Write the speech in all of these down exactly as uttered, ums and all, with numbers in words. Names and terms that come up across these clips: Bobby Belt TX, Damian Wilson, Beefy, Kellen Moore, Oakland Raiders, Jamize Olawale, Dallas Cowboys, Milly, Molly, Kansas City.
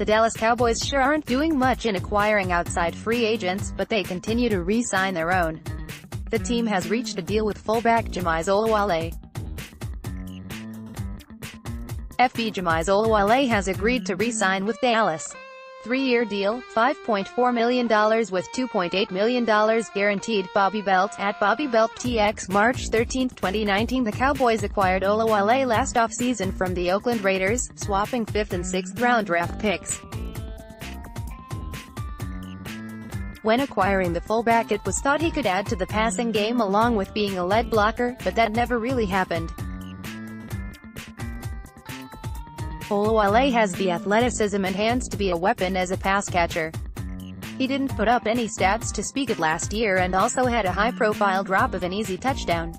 the Dallas Cowboys sure aren't doing much in acquiring outside free agents, but they continue to re-sign their own. The team has reached a deal with fullback Jamize Olawale. F B Jamize Olawale has agreed to re-sign with Dallas. Three-year deal, five point four million dollars with two point eight million dollars guaranteed. Bobby Belt at Bobby Belt T X. March thirteenth twenty nineteen. The Cowboys acquired Olawale last offseason from the Oakland Raiders, swapping fifth and sixth round draft picks. When acquiring the fullback, it was thought he could add to the passing game along with being a lead blocker, but that never really happened. Olawale has the athleticism and hands to be a weapon as a pass catcher. He didn't put up any stats to speak of last year and also had a high-profile drop of an easy touchdown.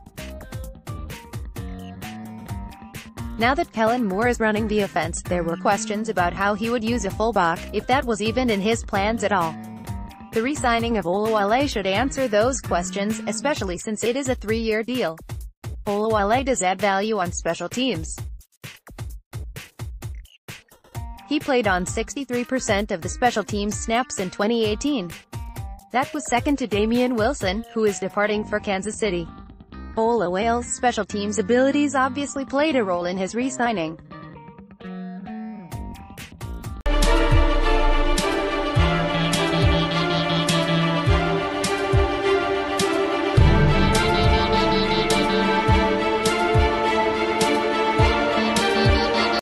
Now that Kellen Moore is running the offense, there were questions about how he would use a fullback, if that was even in his plans at all. The re-signing of Olawale should answer those questions, especially since it is a three-year deal. Olawale does add value on special teams. He played on sixty-three percent of the special teams snaps in twenty eighteen. That was second to Damian Wilson, who is departing for Kansas City. Olawale's special teams abilities obviously played a role in his re-signing.